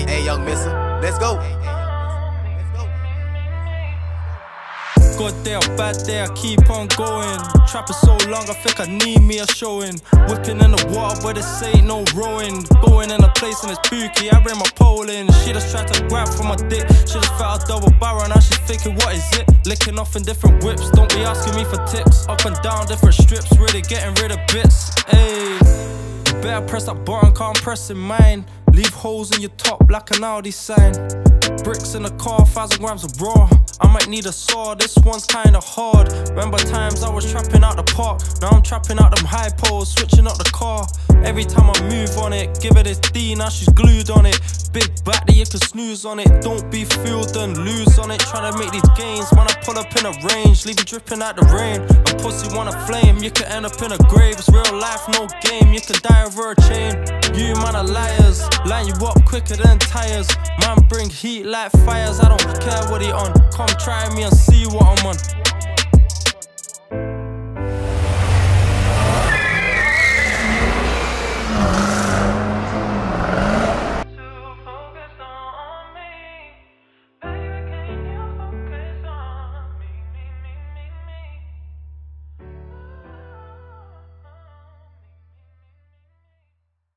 Hey, young missa, let's go. Good day or bad day, I keep on going. Trapping so long, I think I need me a showing. Whipping in the water, but this ain't no rowing. Going in a place and it's spooky, I bring my pole in. She just tried to grab for my dick. She just felt a double barrel, now she's thinking, what is it? Licking off in different whips, don't be asking me for tips. Up and down different strips, really getting rid of bits. Ayy, better press that button, can't press in mine. Leave holes in your top like an Aldi sign. Bricks in the car, 1000 grams of raw. I might need a saw, this one's kinda hard. Remember times I was trapping out the park. Now I'm trapping out them high poles, switching up the car. Every time I move on it, give her this D, now she's glued on it. Big back that you can snooze on it. Don't be fooled and lose on it. Tryna make these gains, man, I pull up in a range. Leave you dripping out the rain. A pussy wanna flame, you can end up in a grave. It's real life, no game, you can die over a chain. You man are liars, line you up quicker than tires. Man bring heat like fires, I don't care what he on. Come try me and see what I'm on.